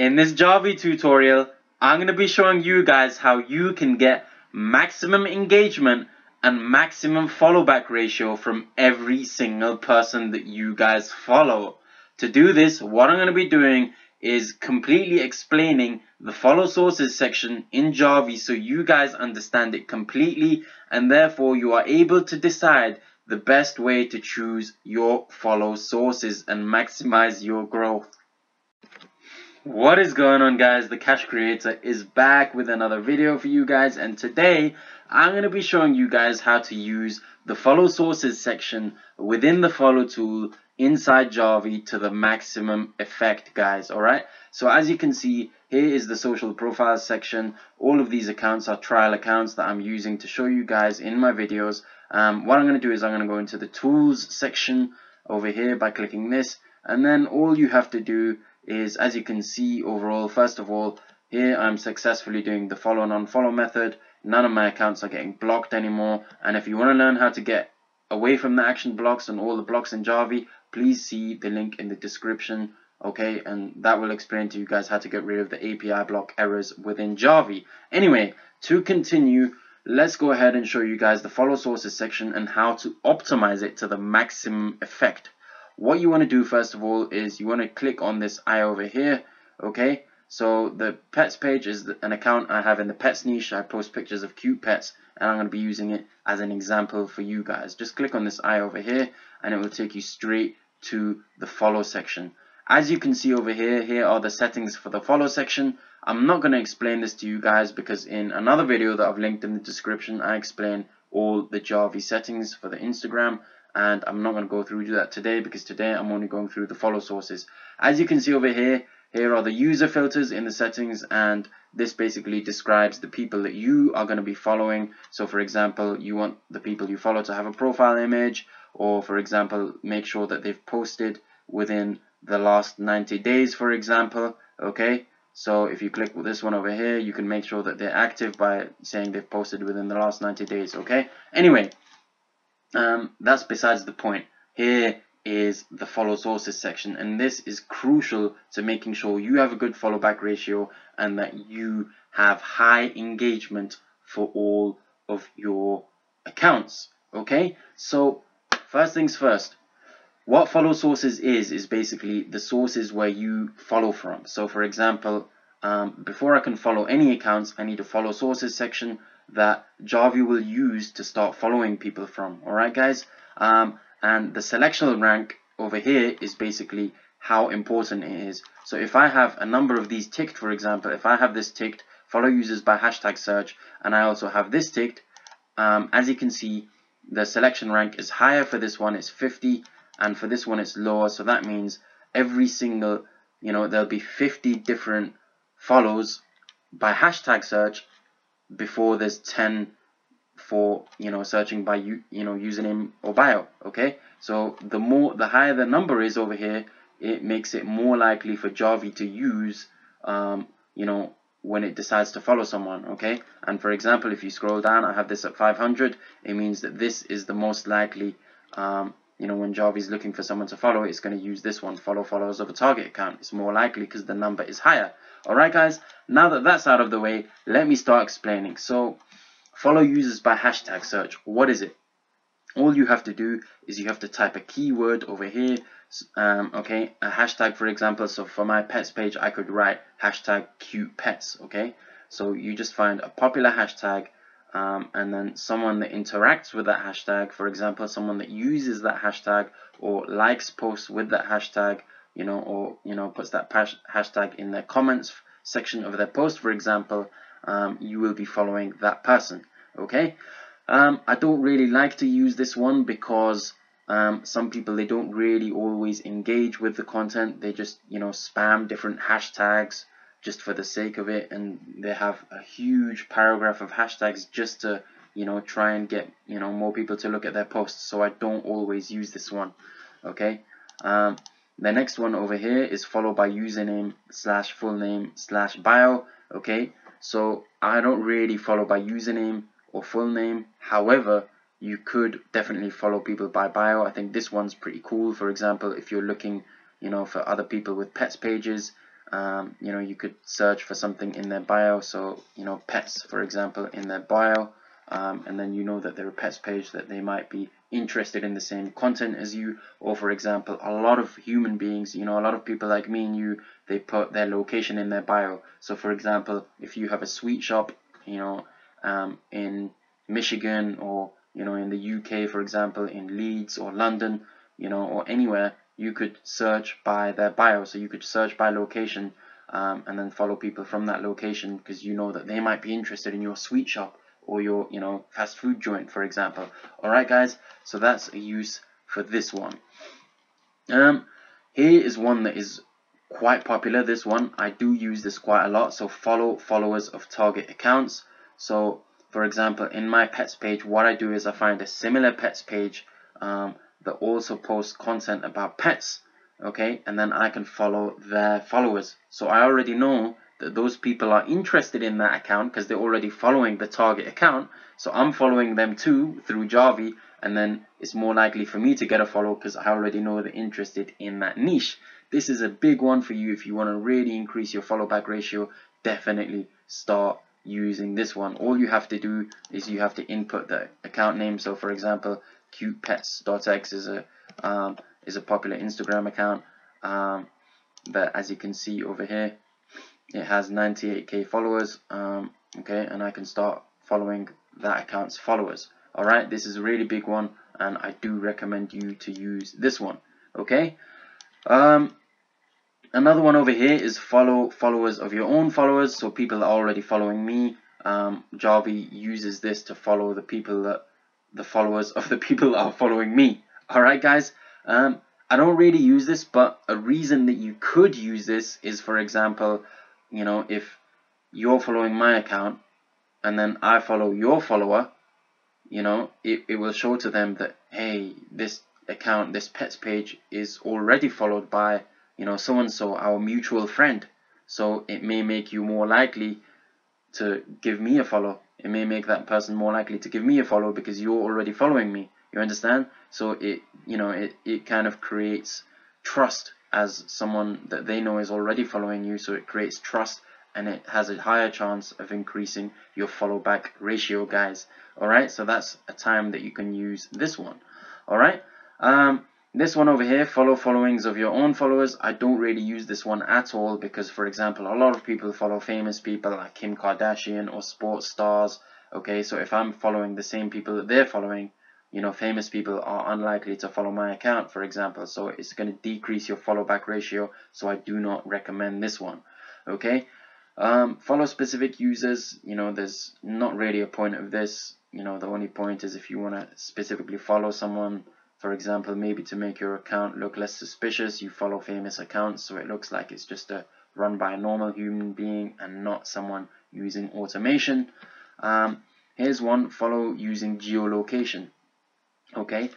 In this Jarvee tutorial, I'm going to be showing you guys how you can get maximum engagement and maximum follow back ratio from every single person that you guys follow. To do this, what I'm going to be doing is completely explaining the follow sources section in Jarvee so you guys understand it completely, and therefore you are able to decide the best way to choose your follow sources and maximize your growth. What is going on, guys? The Cash Kreator is back with another video for you guys, and today I'm going to be showing you guys how to use the follow sources section within the follow tool inside Jarvee to the maximum effect, guys. Alright, so as you can see, here is the social profile section. All of these accounts are trial accounts that I'm using to show you guys in my videos. What I'm going to do is I'm going to go into the tools section over here by clicking this, and then all you have to do is, as you can see overall, first of all, here I'm successfully doing the follow and unfollow method. None of my accounts are getting blocked anymore, and if you want to learn how to get away from the action blocks and all the blocks in Jarvee, please see the link in the description, okay? And that will explain to you guys how to get rid of the API block errors within Jarvee. Anyway, to continue, let's go ahead and show you guys the follow sources section and how to optimize it to the maximum effect. What you want to do first of all is you want to click on this eye over here, okay? So the pets page is an account I have in the pets niche. I post pictures of cute pets, and I'm going to be using it as an example for you guys. Just click on this eye over here and it will take you straight to the follow section. As you can see over here, here are the settings for the follow section. I'm not going to explain this to you guys because in another video that I've linked in the description, I explain all the Jarvee settings for the Instagram, and I'm not going to go through that today because today I'm only going through the follow sources. As you can see over here, here are the user filters in the settings, and this basically describes the people that you are going to be following. So for example, you want the people you follow to have a profile image, or for example, make sure that they've posted within the last 90 days, for example, okay? So if you click this one over here, you can make sure that they're active by saying they've posted within the last 90 days, okay? Anyway, that's besides the point. Here is the follow sources section, and this is crucial to making sure you have a good follow back ratio and that you have high engagement for all of your accounts, okay? So first things first, what follow sources is basically the sources where you follow from. So for example, before I can follow any accounts, I need a follow sources section that Jarvee will use to start following people from, alright guys? And the selection rank over here is basically how important it is. So if I have a number of these ticked, for example, if I have this ticked, follow users by hashtag search, and I also have this ticked, as you can see, the selection rank is higher for this one, it's 50, and for this one it's lower. So that means every single, you know, there'll be 50 different follows by hashtag search before there's 10 for, you know, searching by username or bio, okay? So the higher the number is over here, it makes it more likely for Jarvee to use, you know, when it decides to follow someone, okay? And for example, if you scroll down, I have this at 500. It means that this is the most likely, you know, when Jarvee's looking for someone to follow, it's going to use this one, follow followers of a target account. It's more likely because the number is higher. Alright guys, now that that's out of the way, let me start explaining. So follow users by hashtag search, what is it? All you have to do is you have to type a keyword over here, okay, a hashtag, for example. So for my pets page, I could write hashtag cute pets, okay? So you just find a popular hashtag, and then someone that interacts with that hashtag, for example, someone that uses that hashtag or likes posts with that hashtag, you know, or, you know, puts that hashtag in their comments section of their post, for example. You will be following that person, okay? I don't really like to use this one because some people, they don't really always engage with the content. They just, you know, spam different hashtags just for the sake of it, and they have a huge paragraph of hashtags just to, you know, try and get, you know, more people to look at their posts. So I don't always use this one, okay? The next one over here is followed by username slash full name slash bio, okay? So I don't really follow by username or full name. However, you could definitely follow people by bio. I think this one's pretty cool. For example, if you're looking, you know, for other people with pets pages, You know, you could search for something in their bio. So, you know, pets, for example, in their bio, and then you know that they're a pets page, that they might be interested in the same content as you. Or, for example, a lot of human beings, you know, a lot of people like me and you, they put their location in their bio. So, for example, if you have a sweet shop, you know, in Michigan, or, you know, in the UK, for example, in Leeds or London, you know, or anywhere, you could search by their bio. So you could search by location, and then follow people from that location, because you know that they might be interested in your sweet shop or your, you know, fast food joint, for example. Alright guys, so that's a use for this one. Here is one that is quite popular. This one, I do use this quite a lot. So follow followers of target accounts. So, for example, in my pets page, what I do is I find a similar pets page that also posts content about pets, okay, and then I can follow their followers. So I already know that those people are interested in that account because they're already following the target account. So I'm following them too through Jarvee, and then it's more likely for me to get a follow because I already know they're interested in that niche. This is a big one for you. If you want to really increase your follow back ratio, definitely start using this one. All you have to do is you have to input the account name. So, for example, cutepets.x is a popular Instagram account, but as you can see over here, it has 98k followers, okay, and I can start following that account's followers. All right, this is a really big one, and I do recommend you to use this one, okay. Another one over here is follow followers of your own followers. So people are already following me. Jarvee uses this to follow the people that the followers of the people are following me. Alright guys, I don't really use this, but a reason that you could use this is, for example, you know, if you're following my account and then I follow your follower, you know, it will show to them that, hey, this account, this pets page is already followed by, you know, so and so, our mutual friend. So it may make you more likely to give me a follow. It may make that person more likely to give me a follow because you're already following me. You understand? So it, you know, it kind of creates trust as someone that they know is already following you. So it creates trust, and it has a higher chance of increasing your follow back ratio, guys. All right, so that's a time that you can use this one. All right. This one over here, follow followings of your own followers, I don't really use this one at all because, for example, a lot of people follow famous people like Kim Kardashian or sports stars, okay, so if I'm following the same people that they're following, you know, famous people are unlikely to follow my account, for example, so it's going to decrease your follow back ratio, so I do not recommend this one, okay. Follow specific users, you know, there's not really a point of this, you know, the only point is if you want to specifically follow someone. For example, maybe to make your account look less suspicious, you follow famous accounts so it looks like it's just run by a normal human being and not someone using automation. Here's one, follow using geolocation. Okay,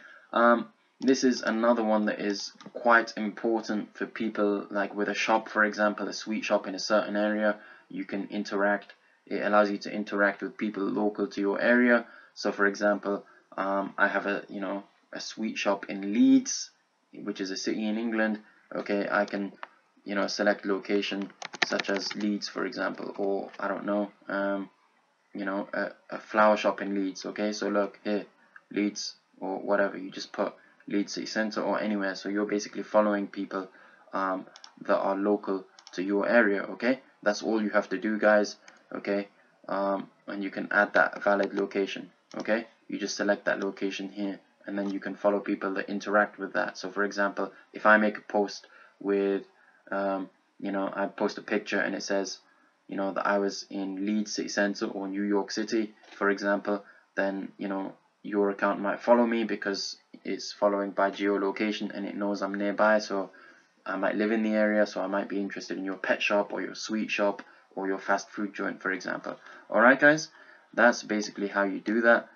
this is another one that is quite important for people, like with a shop, for example, a sweet shop in a certain area. You can interact, it allows you to interact with people local to your area. So, for example, I have a sweet shop in Leeds, which is a city in England. Okay, I can, you know, select location such as Leeds, for example, or I don't know, you know, a flower shop in Leeds. Okay, so look here, Leeds or whatever, you just put Leeds city centre or anywhere. So you're basically following people that are local to your area. Okay, that's all you have to do, guys. Okay, and you can add that valid location. Okay, you just select that location here, and then you can follow people that interact with that. So, for example, if I make a post with, you know, I post a picture and it says, you know, that I was in Leeds city centre or New York City, for example, then, you know, your account might follow me because it's following by geolocation and it knows I'm nearby. So I might live in the area, so I might be interested in your pet shop or your sweet shop or your fast food joint, for example. All right, guys, that's basically how you do that.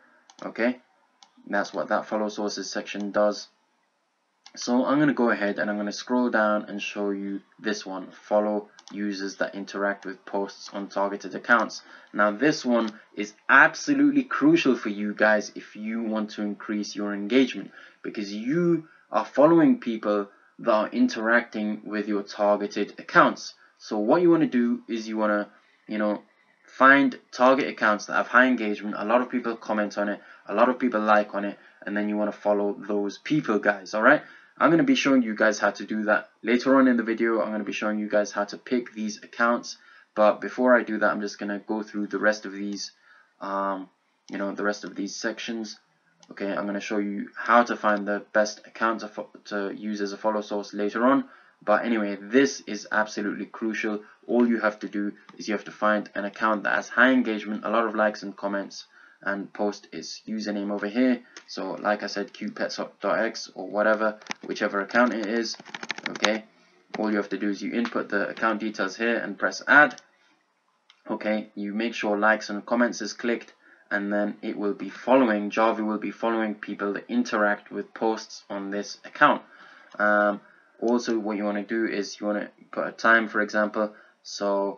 Okay. That's what that follow sources section does. So I'm going to go ahead and I'm going to scroll down and show you this one, follow users that interact with posts on targeted accounts. Now this one is absolutely crucial for you guys if you want to increase your engagement, because you are following people that are interacting with your targeted accounts. So what you want to do is you want to, find target accounts that have high engagement. A lot of people comment on it, a lot of people like on it, and then you want to follow those people, guys. All right, I'm going to be showing you guys how to do that later on in the video. I'm going to be showing you guys how to pick these accounts, but before I do that, I'm just going to go through the rest of these the rest of these sections. Okay, I'm going to show you how to find the best account to use as a follow source later on. But anyway, this is absolutely crucial. All you have to do is you have to find an account that has high engagement, a lot of likes and comments, and post its username over here. So like I said, qpetshop.x or whatever, whichever account it is. Okay, all you have to do is you input the account details here and press add. Okay, you make sure likes and comments is clicked, and then it will be following, Jarvee will be following people that interact with posts on this account. Also, what you want to do is you want to put a time, for example, so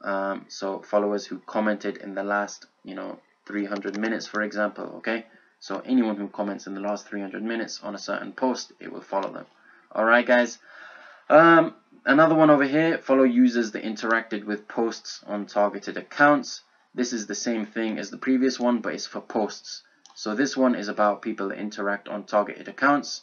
followers who commented in the last 300 minutes, for example. Okay, so anyone who comments in the last 300 minutes on a certain post, it will follow them. All right, guys. Another one over here, follow users that interacted with posts on targeted accounts. This is the same thing as the previous one, but it's for posts. So this one is about people that interact on targeted accounts,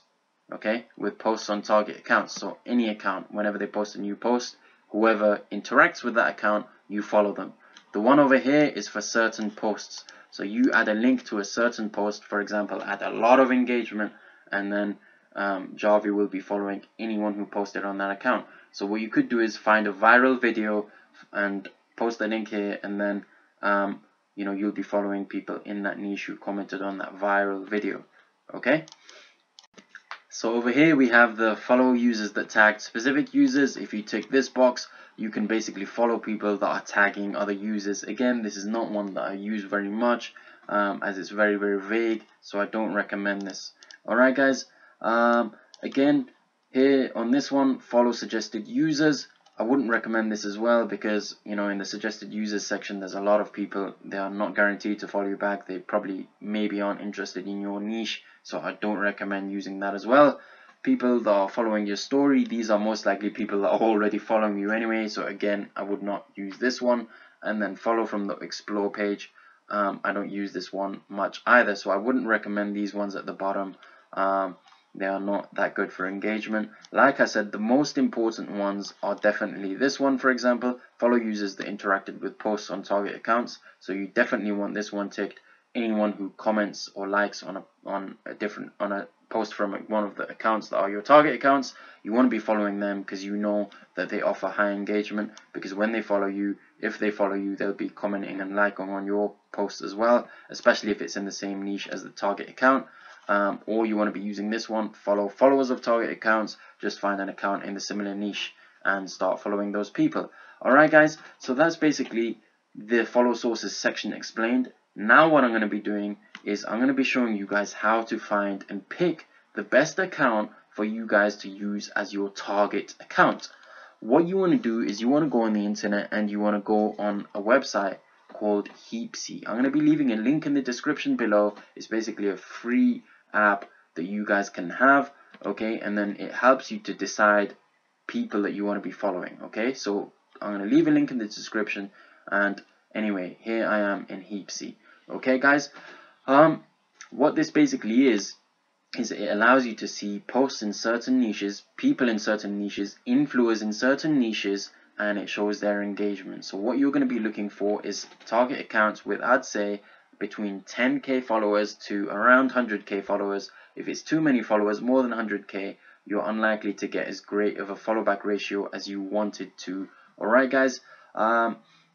okay, with posts on target accounts. So any account, whenever they post a new post, whoever interacts with that account, you follow them. The one over here is for certain posts. So you add a link to a certain post, for example, add a lot of engagement, and then Jarvee will be following anyone who posted on that account. So what you could do is find a viral video and post the link here, and then you'll be following people in that niche who commented on that viral video. Okay, so over here we have the follow users that tagged specific users. If you tick this box, you can basically follow people that are tagging other users. Again, this is not one that I use very much, as it's very, very vague, so I don't recommend this. Alright guys, again, here on this one, follow suggested users. I wouldn't recommend this as well, because in the suggested users section, there's a lot of people. They are not guaranteed to follow you back. They probably maybe aren't interested in your niche, so I don't recommend using that as well. People that are following your story, these are most likely people that are already following you anyway, so again, I would not use this one. And then follow from the explore page, I don't use this one much either, so I wouldn't recommend these ones at the bottom. They are not that good for engagement. Like I said, the most important ones are definitely this one, for example, follow users that interacted with posts on target accounts. So you definitely want this one ticked. Anyone who comments or likes on a post from one of the accounts that are your target accounts, you want to be following them, because you know that they offer high engagement, because when they follow you, if they follow you, they'll be commenting and liking on your posts as well, especially if it's in the same niche as the target account. Or you want to be using this one, follow followers of target accounts. Just find an account in the similar niche and start following those people. Alright guys, so that's basically the follow sources section explained. Now what I'm going to be doing is I'm going to be showing you guys how to find and pick the best account for you guys to use as your target account. What you want to do is you want to go on the internet and you want to go on a website called Heepsy. I'm going to be leaving a link in the description below. It's basically a free app that you guys can have, okay, and then it helps you to decide people that you want to be following. Okay, so I'm going to leave a link in the description, and anyway, here I am in Heepsy. Okay guys, what this basically is it allows you to see posts in certain niches, people in certain niches, influencers in certain niches, and it shows their engagement. So what you're going to be looking for is target accounts with, I'd say, between 10k followers to around 100k followers. If it's too many followers, more than 100k, you're unlikely to get as great of a follow back ratio as you wanted to. Alright guys,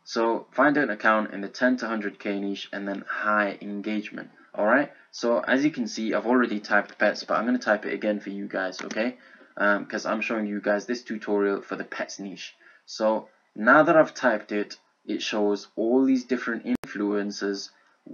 so find an account in the 10 to 100k niche and then high engagement. Alright, so as you can see, I've already typed pets, but I'm going to type it again for you guys, okay, because I'm showing you guys this tutorial for the pets niche. So now that I've typed it, it shows all these different influencers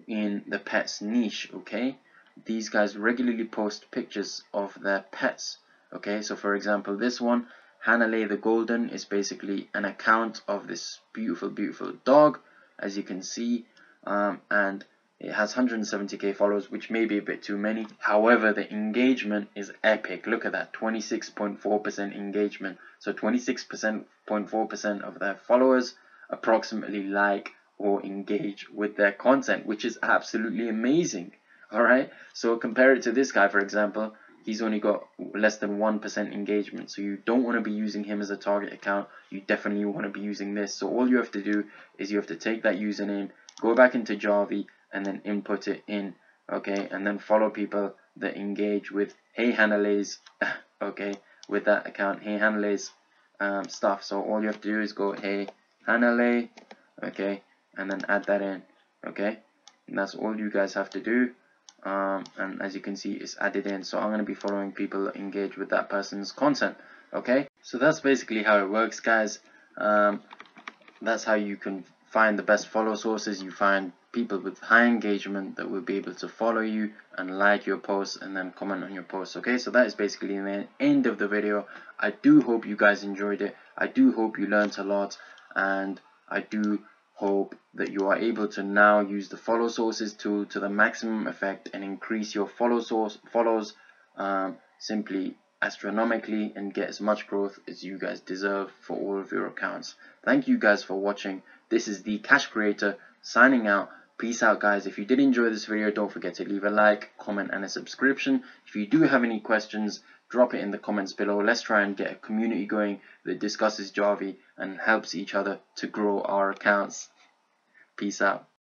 in the pets niche. Okay, these guys regularly post pictures of their pets. Okay, so for example, this one, Hanaley the Golden, is basically an account of this beautiful dog, as you can see, and It has 170k followers, which may be a bit too many. However, the engagement is epic. Look at that, 26.4% engagement. So 26.4% of their followers approximately like or engage with their content, which is absolutely amazing. All right, so compare it to this guy, for example. He's only got less than 1% engagement. So you don't want to be using him as a target account. You definitely want to be using this. So all you have to do is you have to take that username, go back into Jarvee, and then input it in, okay, and then follow people that engage with Hey Hanaley's, okay, with that account, Hey Hanaley's stuff. So all you have to do is go Hey Hanaley, okay, and then add that in, okay, and that's all you guys have to do. And as you can see, it's added in. So I'm going to be following people that engage with that person's content, okay. So that's basically how it works, guys. That's how you can find the best follow sources. You find people with high engagement that will be able to follow you and like your posts and then comment on your posts, okay. So that is basically the end of the video. I do hope you guys enjoyed it. I do hope you learnt a lot, and I do hope that you are able to now use the follow sources tool to the maximum effect and increase your follows simply astronomically and get as much growth as you guys deserve for all of your accounts. Thank you guys for watching. This is the Cash Kreator signing out. Peace out, guys. If you did enjoy this video, don't forget to leave a like, comment, and a subscription. If you do have any questions, drop it in the comments below. Let's try and get a community going that discusses Jarvee and helps each other to grow our accounts. Peace out.